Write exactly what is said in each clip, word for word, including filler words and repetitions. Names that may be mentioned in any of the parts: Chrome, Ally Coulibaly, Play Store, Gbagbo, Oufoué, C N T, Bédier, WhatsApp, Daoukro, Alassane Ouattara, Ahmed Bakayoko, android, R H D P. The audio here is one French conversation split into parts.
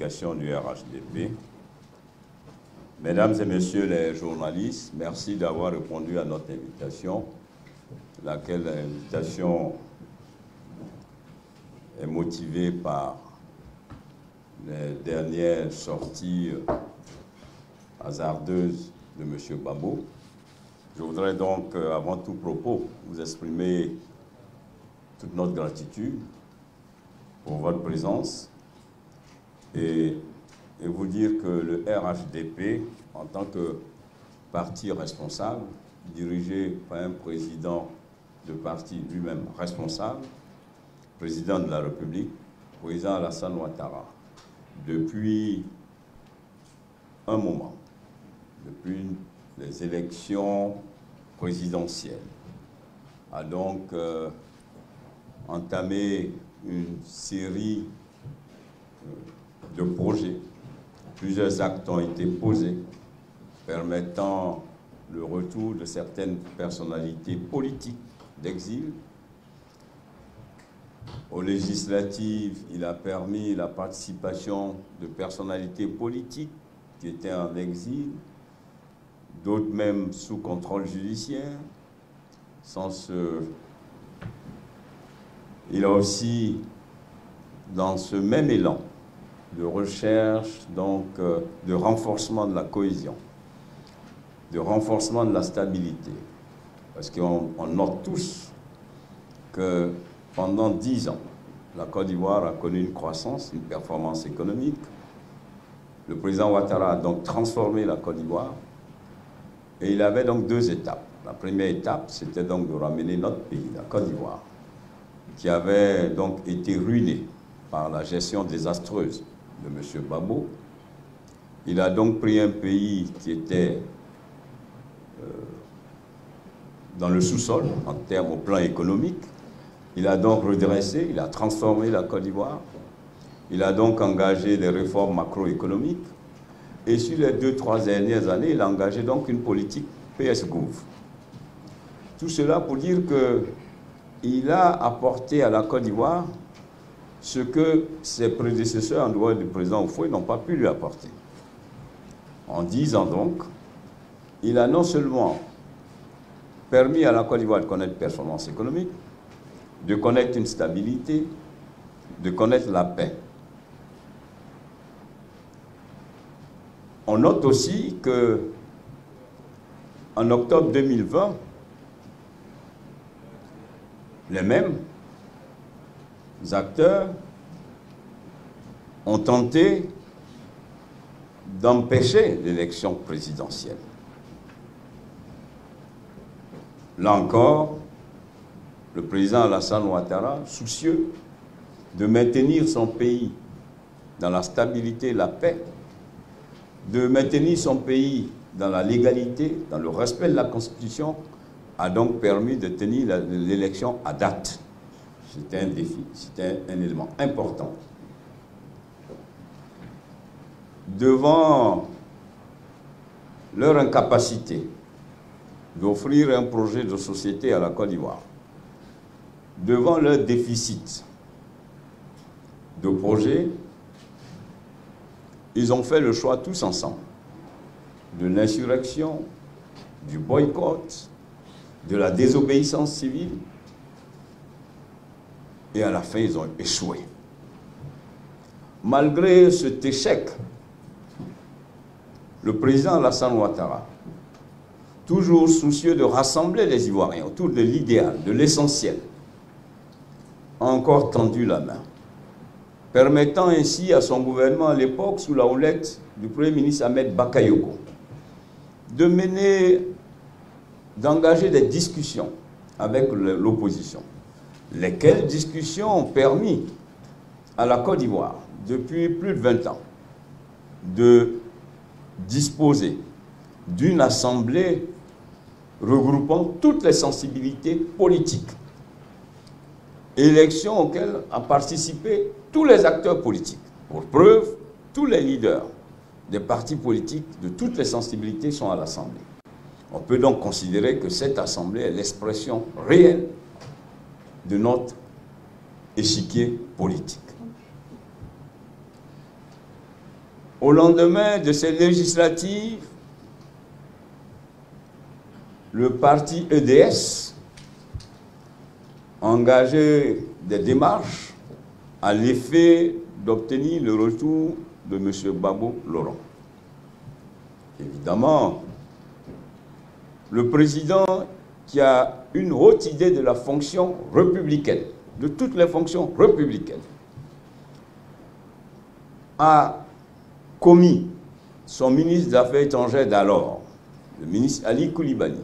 communication du R H D P. Mesdames et messieurs les journalistes, merci d'avoir répondu à notre invitation, laquelle invitation est motivée par les dernières sorties hasardeuses de M. Gbagbo. Je voudrais donc, avant tout propos, vous exprimer toute notre gratitude pour votre présence et, et vous dire que le R H D P, en tant que parti responsable, dirigé par un président de parti lui-même responsable, président de la République, président Alassane Ouattara, depuis un moment, depuis les élections présidentielles, a donc euh, entamé une série de projets. Plusieurs actes ont été posés permettant le retour de certaines personnalités politiques d'exil. Aux législatives, il a permis la participation de personnalités politiques qui étaient en exil, d'autres même sous contrôle judiciaire. Sans ce... Il a aussi, dans ce même élan de recherche, donc euh, de renforcement de la cohésion, de renforcement de la stabilité, parce qu'on note tous que pendant dix ans, la Côte d'Ivoire a connu une croissance, une performance économique. Le président Ouattara a donc transformé la Côte d'Ivoire et il avait donc deux étapes. La première étape, c'était donc de ramener notre pays, la Côte d'Ivoire, qui avait donc été ruiné par la gestion désastreuse de M. Gbagbo. Il a donc pris un pays qui était euh, dans le sous-sol en termes au plan économique. Il a donc redressé, il a transformé la Côte d'Ivoire. Il a donc engagé des réformes macroéconomiques. Et sur les deux, trois dernières années, il a engagé donc une politique P S Gouv. Tout cela pour dire que il a apporté à la Côte d'Ivoire ce que ses prédécesseurs, en dehors du président Oufoué, n'ont pas pu lui apporter. En dix ans donc, il a non seulement permis à la Côte d'Ivoire de connaître une performance économique, de connaître une stabilité, de connaître la paix. On note aussi que en octobre deux mille vingt, les mêmes acteurs ont tenté d'empêcher l'élection présidentielle. Là encore, le président Alassane Ouattara, soucieux de maintenir son pays dans la stabilité et la paix, de maintenir son pays dans la légalité, dans le respect de la Constitution, a donc permis de tenir l'élection à date. C'était un défi, c'était un élément important. Devant leur incapacité d'offrir un projet de société à la Côte d'Ivoire, devant leur déficit de projet, ils ont fait le choix tous ensemble de l'insurrection, du boycott, de la désobéissance civile, et à la fin, ils ont échoué. Malgré cet échec, le président Alassane Ouattara, toujours soucieux de rassembler les Ivoiriens autour de l'idéal, de l'essentiel, a encore tendu la main, permettant ainsi à son gouvernement à l'époque, sous la houlette du Premier ministre Ahmed Bakayoko, de mener... d'engager des discussions avec l'opposition. Lesquelles discussions ont permis à la Côte d'Ivoire, depuis plus de vingt ans, de disposer d'une assemblée regroupant toutes les sensibilités politiques. Élections auxquelles ont participé tous les acteurs politiques. Pour preuve, tous les leaders des partis politiques de toutes les sensibilités sont à l'Assemblée. On peut donc considérer que cette assemblée est l'expression réelle de notre échiquier politique. au lendemain de ces législatives, le parti E D S engageait des démarches à l'effet d'obtenir le retour de M. Gbagbo Laurent. Évidemment, le président qui a une haute idée de la fonction républicaine, de toutes les fonctions républicaines, a commis son ministre des Affaires étrangères d'alors, le ministre Ally Coulibaly,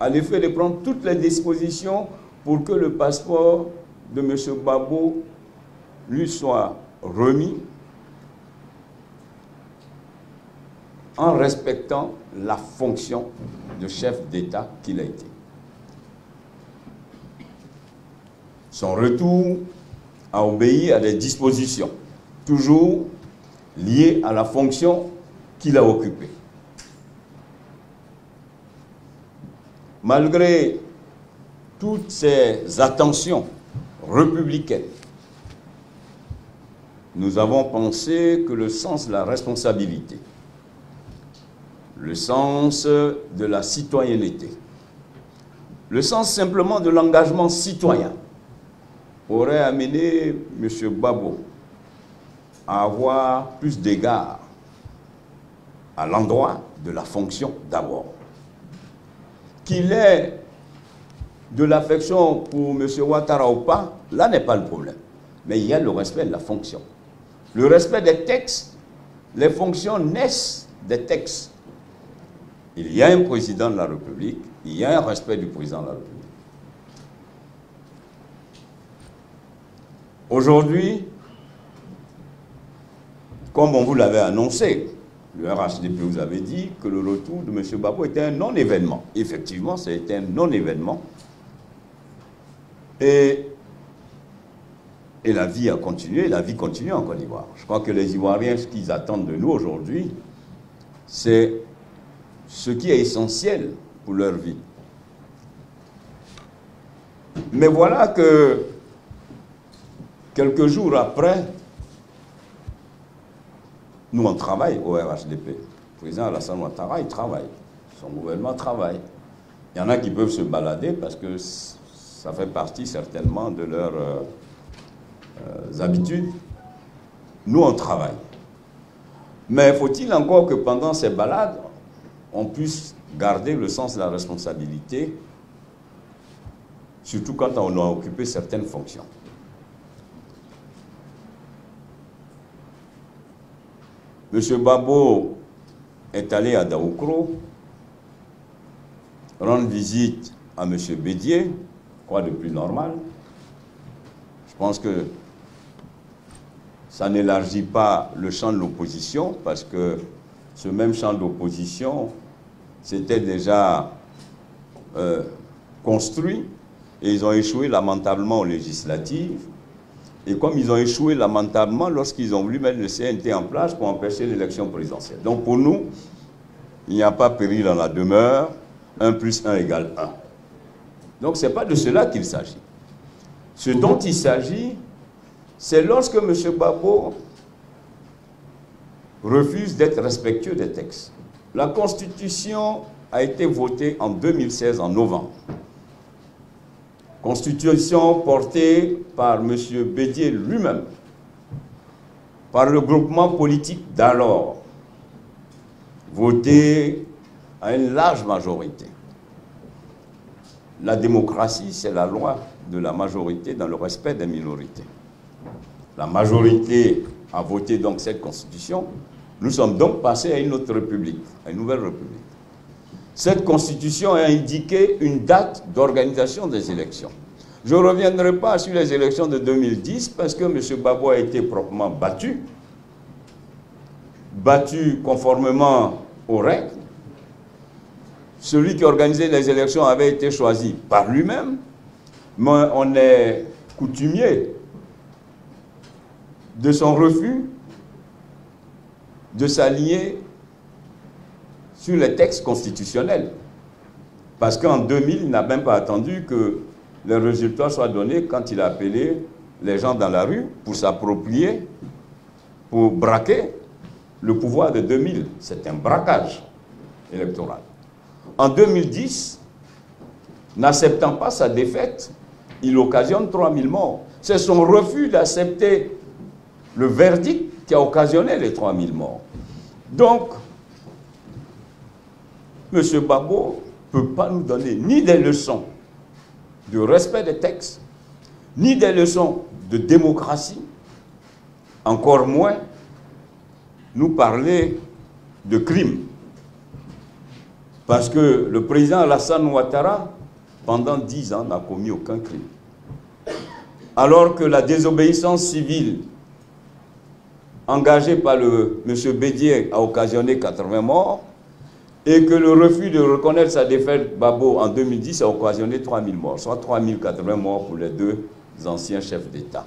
à l'effet de prendre toutes les dispositions pour que le passeport de M. Gbagbo lui soit remis en respectant la fonction de chef d'État qu'il a été. Son retour a obéi à des dispositions, toujours liées à la fonction qu'il a occupée. Malgré toutes ces attentions républicaines, nous avons pensé que le sens de la responsabilité, le sens de la citoyenneté, le sens simplement de l'engagement citoyen aurait amené M. Gbagbo à avoir plus d'égards à l'endroit de la fonction d'abord. Qu'il ait de l'affection pour M. Ouattara ou pas, là n'est pas le problème. Mais il y a le respect de la fonction. Le respect des textes, les fonctions naissent des textes. Il y a un président de la République, il y a un respect du président de la République. Aujourd'hui, comme on vous l'avait annoncé, le R H D P vous avait dit que le retour de M. Gbagbo était un non-événement. Effectivement, c'était un non-événement. Et, et la vie a continué, la vie continue en Côte d'Ivoire. Je crois que les Ivoiriens, ce qu'ils attendent de nous aujourd'hui, c'est ce qui est essentiel pour leur vie. Mais voilà que quelques jours après, nous on travaille au R H D P. Le président Alassane Ouattara, il travaille. Son gouvernement travaille. Il y en a qui peuvent se balader parce que ça fait partie certainement de leurs euh, euh, habitudes. Nous on travaille. Mais faut-il encore que pendant ces balades, on puisse garder le sens de la responsabilité, surtout quand on a occupé certaines fonctions. M. Gbagbo est allé à Daoukro rendre visite à M. Bédier, quoi de plus normal. Je pense que ça n'élargit pas le champ de l'opposition, parce que ce même champ d'opposition s'était déjà euh, construit, et ils ont échoué lamentablement aux législatives. Et comme ils ont échoué lamentablement lorsqu'ils ont voulu mettre le C N T en place pour empêcher l'élection présidentielle. Donc pour nous, il n'y a pas péril dans la demeure, un plus un égale un. Donc ce n'est pas de cela qu'il s'agit. Ce dont il s'agit, c'est lorsque M. Gbagbo refuse d'être respectueux des textes. La Constitution a été votée en deux mille seize, en novembre. Constitution portée par M. Bédier lui-même, par le groupement politique d'alors, votée à une large majorité. La démocratie, c'est la loi de la majorité dans le respect des minorités. La majorité a voté donc cette Constitution. Nous sommes donc passés à une autre république, à une nouvelle république. Cette Constitution a indiqué une date d'organisation des élections. Je ne reviendrai pas sur les élections de deux mille dix parce que M. Gbagbo a été proprement battu, battu conformément aux règles. Celui qui organisait les élections avait été choisi par lui-même, mais on est coutumier de son refus de s'allier sur les textes constitutionnels. Parce qu'en deux mille, il n'a même pas attendu que les résultats soient donnés quand il a appelé les gens dans la rue pour s'approprier, pour braquer le pouvoir de deux mille. C'est un braquage électoral. En deux mille dix, n'acceptant pas sa défaite, il occasionne trois mille morts. C'est son refus d'accepter le verdict qui a occasionné les trois mille morts. Donc, M. Gbagbo ne peut pas nous donner ni des leçons de respect des textes, ni des leçons de démocratie, encore moins nous parler de crimes. Parce que le président Alassane Ouattara, pendant dix ans, n'a commis aucun crime. Alors que la désobéissance civile engagée par le M. Bédier a occasionné quatre-vingts morts, et que le refus de reconnaître sa défaite Gbagbo en deux mille dix a occasionné trois mille morts, soit trois mille quatre-vingts morts pour les deux anciens chefs d'État.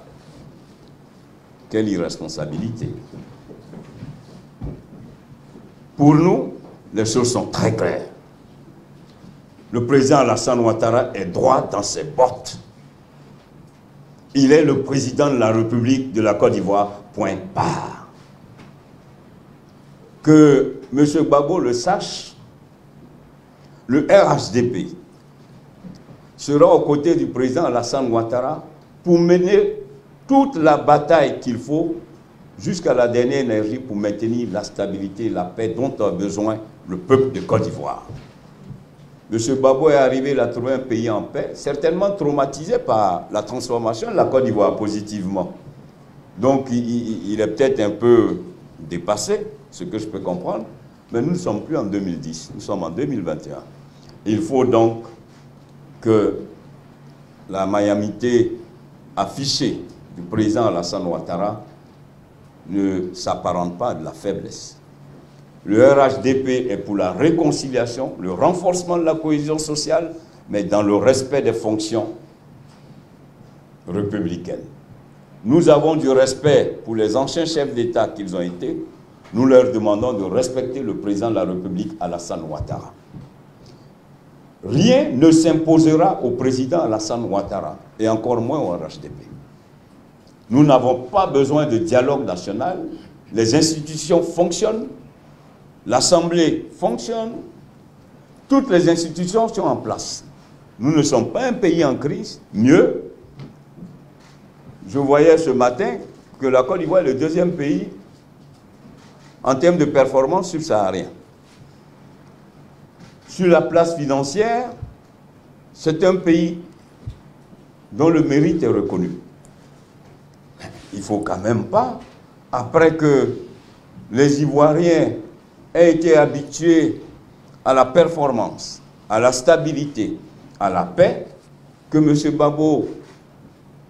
Quelle irresponsabilité! Pour nous, les choses sont très claires. Le président Alassane Ouattara est droit dans ses bottes. Il est le président de la République de la Côte d'Ivoire, point barre. Que M. Gbagbo le sache, le R H D P sera aux côtés du président Alassane Ouattara pour mener toute la bataille qu'il faut jusqu'à la dernière énergie pour maintenir la stabilité et la paix dont a besoin le peuple de Côte d'Ivoire. M. Gbagbo est arrivé à trouver un pays en paix, certainement traumatisé par la transformation de la Côte d'Ivoire positivement. Donc il, il est peut-être un peu dépassé, ce que je peux comprendre, mais nous ne sommes plus en deux mille dix, nous sommes en deux mille vingt et un. Il faut donc que la magnanimité affichée du président Alassane Ouattara ne s'apparente pas à de la faiblesse. Le R H D P est pour la réconciliation, le renforcement de la cohésion sociale, mais dans le respect des fonctions républicaines. Nous avons du respect pour les anciens chefs d'État qu'ils ont été. Nous leur demandons de respecter le président de la République, Alassane Ouattara. Rien ne s'imposera au président Alassane Ouattara, et encore moins au R H D P. Nous n'avons pas besoin de dialogue national. Les institutions fonctionnent, l'Assemblée fonctionne, toutes les institutions sont en place. Nous ne sommes pas un pays en crise, mieux. Je voyais ce matin que la Côte d'Ivoire est le deuxième pays en termes de performance subsaharienne. Sur la place financière, c'est un pays dont le mérite est reconnu. Il ne faut quand même pas, après que les Ivoiriens aient été habitués à la performance, à la stabilité, à la paix, que M. Gbagbo,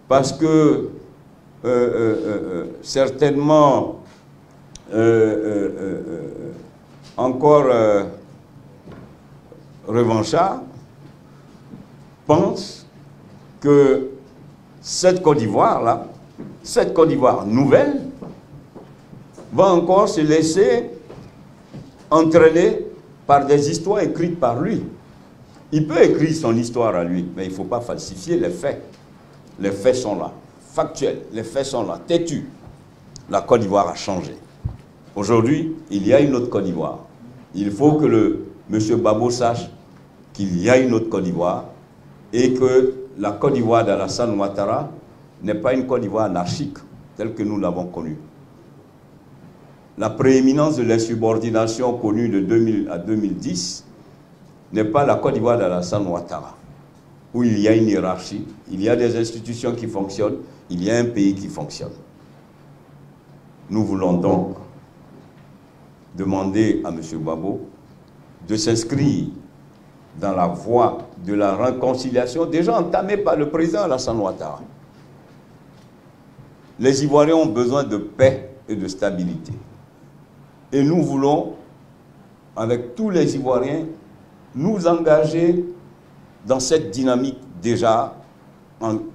parce que euh, euh, euh, certainement euh, euh, euh, encore euh, revanchard, pense que cette Côte d'Ivoire-là, cette Côte d'Ivoire nouvelle va encore se laisser entraîner par des histoires écrites par lui. Il peut écrire son histoire à lui, mais il ne faut pas falsifier les faits. Les faits sont là, factuels, les faits sont là, têtus. La Côte d'Ivoire a changé. Aujourd'hui, il y a une autre Côte d'Ivoire. Il faut que le M. Gbagbo sache qu'il y a une autre Côte d'Ivoire et que la Côte d'Ivoire d'Alassane Ouattara n'est pas une Côte d'Ivoire anarchique telle que nous l'avons connue. La prééminence de l'insubordination connue de deux mille à deux mille dix n'est pas la Côte d'Ivoire d'Alassane Ouattara, où il y a une hiérarchie, il y a des institutions qui fonctionnent, il y a un pays qui fonctionne. Nous voulons donc demander à M. Gbagbo de s'inscrire dans la voie de la réconciliation déjà entamée par le président Alassane Ouattara. Les Ivoiriens ont besoin de paix et de stabilité. Et nous voulons, avec tous les Ivoiriens, nous engager dans cette dynamique déjà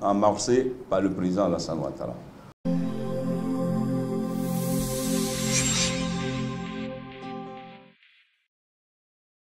amorcée par le président Alassane Ouattara.